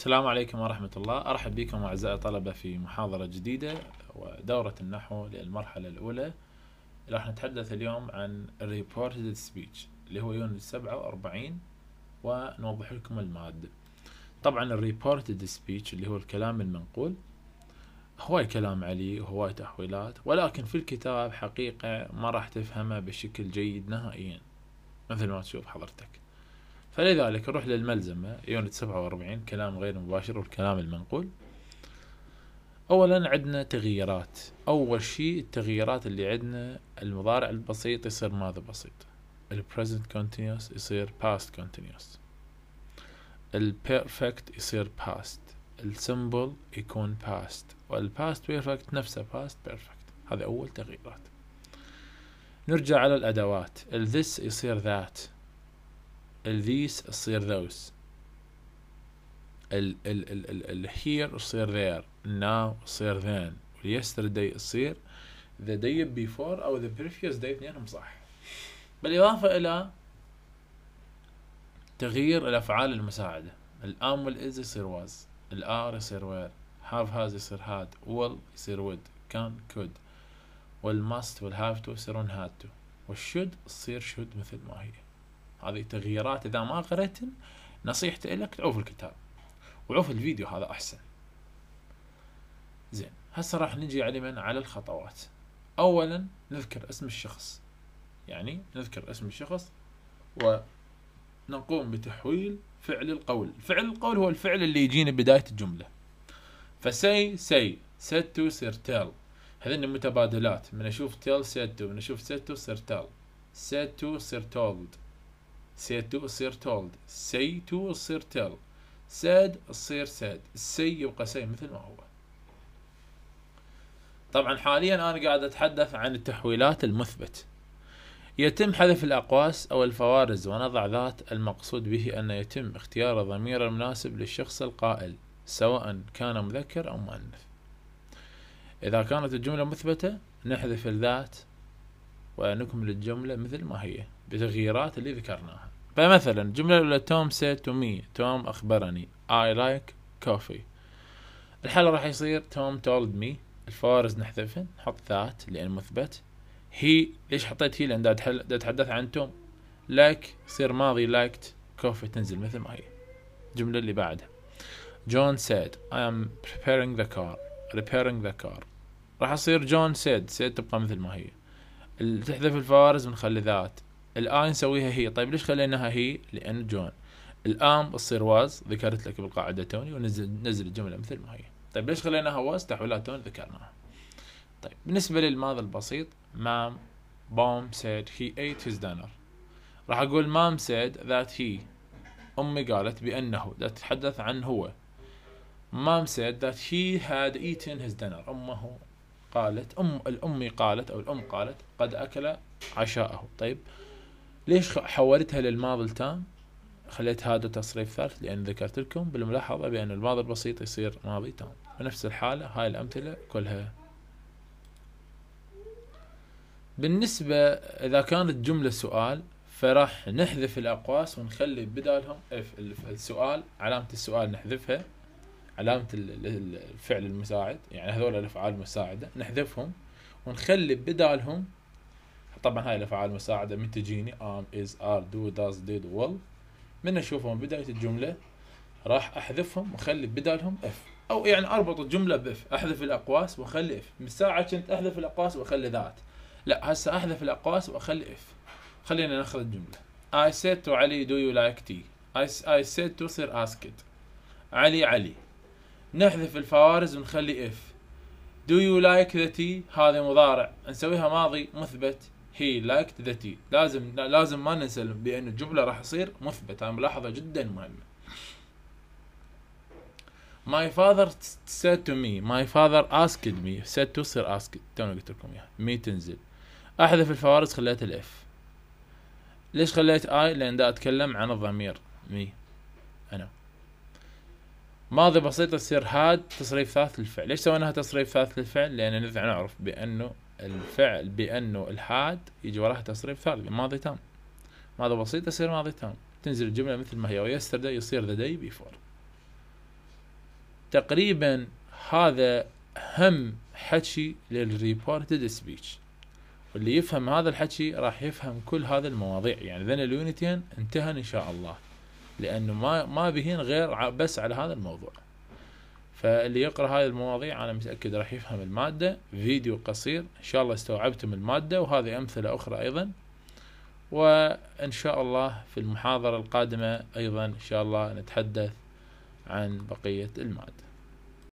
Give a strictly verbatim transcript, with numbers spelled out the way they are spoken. السلام عليكم ورحمة الله. أرحب بكم أعزائي الطلبة في محاضرة جديدة ودورة النحو للمرحلة الأولى. راح نتحدث اليوم عن Reported Speech اللي هو يونت سبعة وأربعين، ونوضح لكم المادة. طبعا Reported Speech اللي هو الكلام المنقول، هواي كلام عليه وهواي تحويلات، ولكن في الكتاب حقيقة ما راح تفهمه بشكل جيد نهائيا مثل ما تشوف حضرتك. فلذلك نروح للملزمة يونت سبعة وأربعين، كلام غير مباشر والكلام المنقول. أولا عندنا تغييرات. أول شيء التغييرات اللي عندنا، المضارع البسيط يصير ماضي بسيط، ال present continuous يصير past continuous، ال perfect يصير past، ال simple يكون past، وال past perfect نفسه past perfect. هذا أول تغييرات. نرجع على الأدوات، ال this يصير that، الذيس يصير ذوس، ال ال ال ال ال here يصير there، now يصير then، واليسترداي يصير the day before أو the previous day، اثنينهم صح. بالإضافة إلى تغيير الأفعال المساعدة، الأم والإز يصير واز، الآر يصير وير، هاف هاز يصير هاد، ويل يصير ود، كان كود، والماست والهاف تو يصيرون هاد تو، والشود تصير شود مثل ما هي. هذه تغييرات. إذا ما قرأت نصيحتي لك تعوف الكتاب وعوف الفيديو، هذا أحسن. زين، هسه راح نجي على من على الخطوات. أولا نذكر اسم الشخص، يعني نذكر اسم الشخص ونقوم بتحويل فعل القول. فعل القول هو الفعل اللي يجينا بداية الجملة، فسي سي ستو سير تيل، هذين متبادلات. من أشوف تيل ستو، من أشوف ستو سير تيل، ستو سير تولد، said to يصير told، say to يصير tell، said يصير said، say يبقى say مثل ما هو. طبعا حاليا انا قاعد اتحدث عن التحويلات المثبت. يتم حذف الاقواس او الفوارز ونضع ذات، المقصود به ان يتم اختيار الضمير المناسب للشخص القائل سواء كان مذكر او مؤنث. اذا كانت الجملة مثبتة نحذف الذات ونكمل الجملة مثل ما هي بتغييرات اللي ذكرناها. فمثلا الجملة الأولى توم said to me، توم أخبرني، I like coffee. الحالة راح يصير توم told me، الفوارز نحذفها نحط ذات لأن مثبت. هي ليش حطيت هي؟ لأن دا أتحدث عن توم. like يصير ماضي liked، coffee تنزل مثل ما هي. الجملة اللي بعدها جون said I am preparing the car، repairing the car، راح يصير جون said، said تبقى مثل ما هي. تحذف الفوارز ونخلي ذات. الآن نسويها هي. طيب ليش خليناها هي؟ لأن جون، الآن بتصير واز، ذكرت لك بالقاعدة توني، ونزل نزل الجملة مثل ما هي. طيب ليش خليناها واز؟ تحويلات توني ذكرناها. طيب بالنسبة للماضي البسيط، مام بوم said he ate his dinner، راح أقول مام said that he، أمي قالت بأنه، ده تتحدث عن هو. مام said that he had eaten his dinner، أمه قالت، أم الأمي قالت أو الأم قالت قد أكل عشاءه. طيب ليش حولتها للماضي التام؟ خليت هذا تصريف ثالث لأن ذكرت لكم بالملاحظة بأن الماضي البسيط يصير ماضي تام. بنفس الحالة هاي الأمثلة كلها. بالنسبة إذا كانت جملة سؤال فراح نحذف الأقواس ونخلي بدالهم اف السؤال، علامة السؤال نحذفها، علامة الفعل المساعد، يعني هذول الأفعال المساعدة نحذفهم ونخلي بدالهم. طبعا هاي الأفعال المساعدة من تجيني am is are do does did will، من أشوفهم بداية الجملة راح أحذفهم وخلي بدالهم if، أو يعني أربط الجملة بإف، أحذف الأقواس وأخلي if. من ساعة كنت أحذف الأقواس وأخلي ذات، لا هسه أحذف الأقواس وأخلي if. خلينا ناخذ الجملة I said to علي do you like tea، I said to صير ask it، علي علي، نحذف الفوارز ونخلي if. do you like the tea، هذا مضارع نسويها ماضي مثبت، he liked the tea. لازم لازم ما ننسى بأن الجملة راح تصير مثبت، هاي ملاحظة جدا مهمة. my father said to me، my father asked me، said to صير asked، تونا قلت لكم اياها، مي تنزل. أحذف الفوارز خليت الإف. ليش خليت I؟ لأن دا أتكلم عن الضمير مي أنا. ماضي بسيط يصير هاد، تصريف ثالث للفعل. ليش سويناها تصريف ثالث للفعل؟ لأن نرجع نعرف بأنه الفعل بأنه الحاد يجي وراها تصريف ثالث ماضي تام. ماضي بسيط يصير ماضي تام، تنزل الجملة مثل ما هي. ويسترداي يصير the day before. تقريبا هذا هم حكي للريبورتد سبيتش، واللي يفهم هذا الحكي راح يفهم كل هذا المواضيع. يعني ذن اليونتين انتهى ان شاء الله، لانه ما ما بهين غير بس على هذا الموضوع. فاللي يقرأ هذه المواضيع أنا متأكد راح يفهم المادة. فيديو قصير إن شاء الله استوعبتم المادة، وهذه أمثلة أخرى أيضا. وإن شاء الله في المحاضرة القادمة أيضا إن شاء الله نتحدث عن بقية المادة.